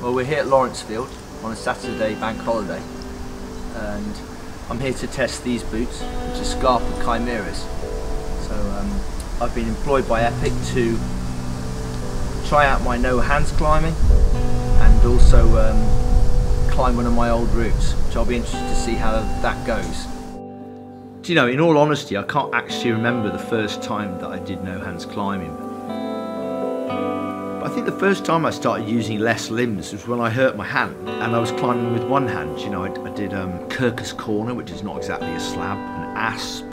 Well, we're here at Lawrencefield on a Saturday bank holiday, and I'm here to test these boots, which are Scarpa Chimeras. So I've been employed by Epic to try out my no hands climbing and also climb one of my old routes, which I'll be interested to see how that goes. Do you know, in all honesty, I can't actually remember the first time that I did no hands climbing. But I think the first time I started using less limbs was when I hurt my hand and I was climbing with one hand. You know, I did Kirkus Corner, which is not exactly a slab, an asp.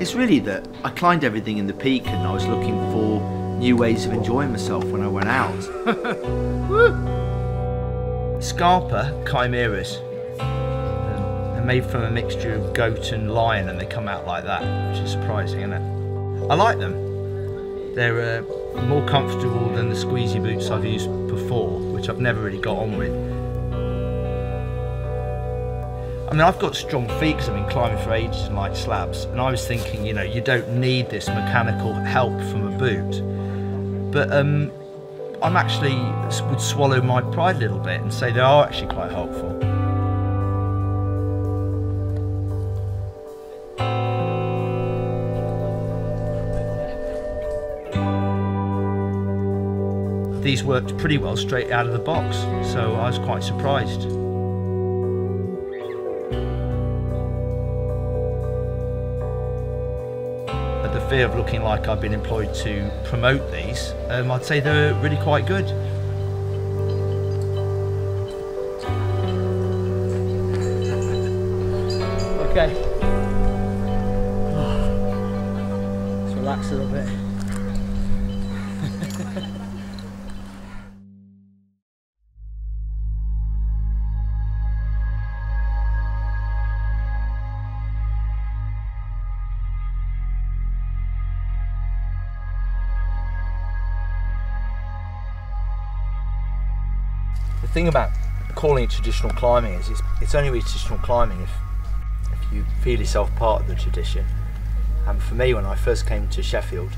It's really that I climbed everything in the peak and I was looking for new ways of enjoying myself when I went out. Scarpa Chimeras. They're made from a mixture of goat and lion, and they come out like that, which is surprising, isn't it? I like them. They're more comfortable than the squeezy boots I've used before, which I've never really got on with. I mean, I've got strong feet because I've been climbing for ages and light slabs, and I was thinking, you know, you don't need this mechanical help from a boot, but I'm actually would swallow my pride a little bit and say they are actually quite helpful. These worked pretty well straight out of the box, so I was quite surprised. But the fear of looking like I've been employed to promote these, I'd say they're really quite good. Okay. Let's relax a little bit. The thing about calling it traditional climbing is it's only really traditional climbing if you feel yourself part of the tradition. And for me, when I first came to Sheffield,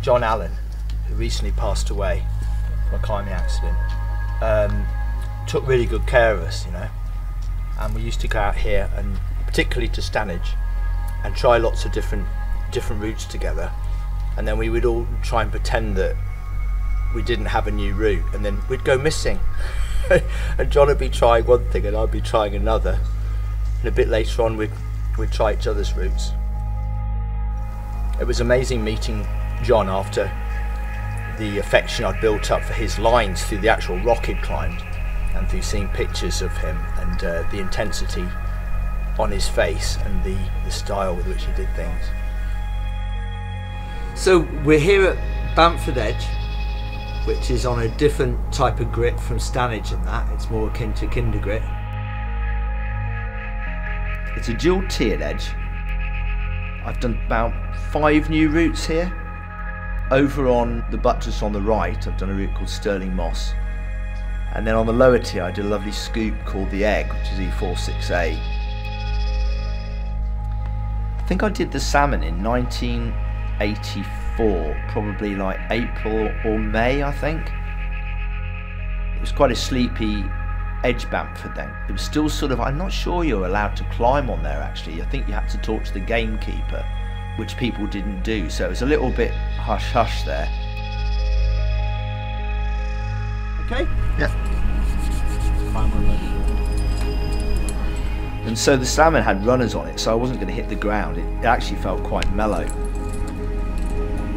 John Allen, who recently passed away from a climbing accident, took really good care of us, you know. And we used to go out here, and particularly to Stanage, and try lots of different routes together. And then we would all try and pretend that we didn't have a new route, and then we'd go missing. And John would be trying one thing and I'd be trying another, and a bit later on we'd try each other's routes. It was amazing meeting John after the affection I'd built up for his lines through the actual rock he'd climbed, and through seeing pictures of him and the intensity on his face and the style with which he did things. So we're here at Bamford Edge, which is on a different type of grit from Stanage and that. It's more akin to Kinder grit. It's a dual tiered edge. I've done about 5 new routes here. Over on the buttress on the right, I've done a route called Stirling Moss. And then on the lower tier, I did a lovely scoop called The Egg, which is E46A. I think I did The Salmon in 1984. Probably like April or May, I think. It was quite a sleepy edge Bamford then. It was still sort of, I'm not sure you're allowed to climb on there actually. I think you had to talk to the gamekeeper, which people didn't do, so it was a little bit hush hush there. Okay? Yeah. And so the Salmon had runners on it, so I wasn't going to hit the ground. It actually felt quite mellow.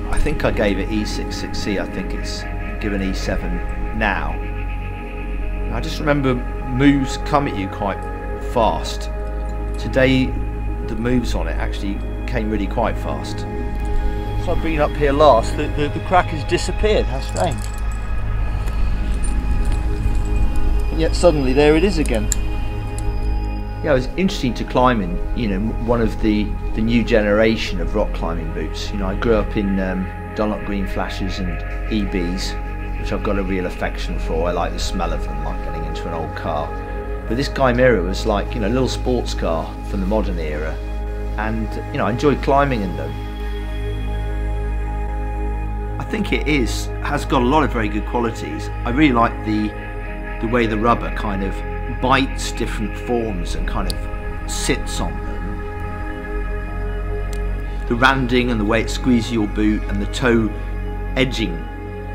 I think I gave it E66C, I think it's given E7 now. I just remember moves come at you quite fast. Today, the moves on it actually came really quite fast. So I've been up here last, the crack has disappeared, how strange. And yet suddenly there it is again. Yeah, it was interesting to climb in, you know, one of the new generation of rock climbing boots. You know, I grew up in Dunlop Green Flashes and EBs, which I've got a real affection for. I like the smell of them, like getting into an old car. But this Chimera was like, you know, a little sports car from the modern era. And, you know, I enjoyed climbing in them. I think it has got a lot of very good qualities. I really like the the way the rubber kind of bites different forms and kind of sits on them. The rounding and the way it squeezes your boot and the toe edging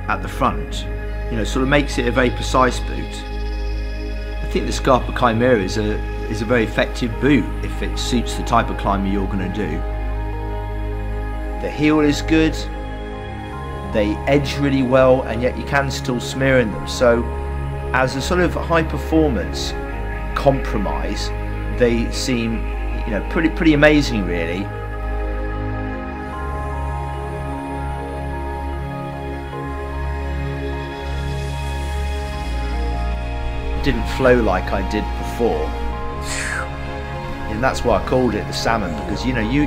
at the front, you know, sort of makes it a very precise boot. I think the Scarpa Chimera is a very effective boot if it suits the type of climbing you're going to do. The heel is good, they edge really well, and yet you can still smear in them. So as a sort of high performance compromise, they seem, you know, pretty amazing really. Didn't flow like I did before, and that's why I called it the Salmon, because you know you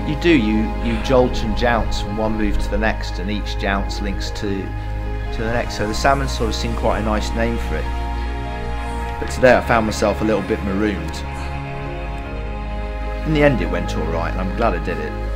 jolt and jounce from one move to the next, and each jounce links to the next, so the Salmon sort of seemed quite a nice name for it. But today I found myself a little bit marooned. In the end it went alright, and I'm glad I did it.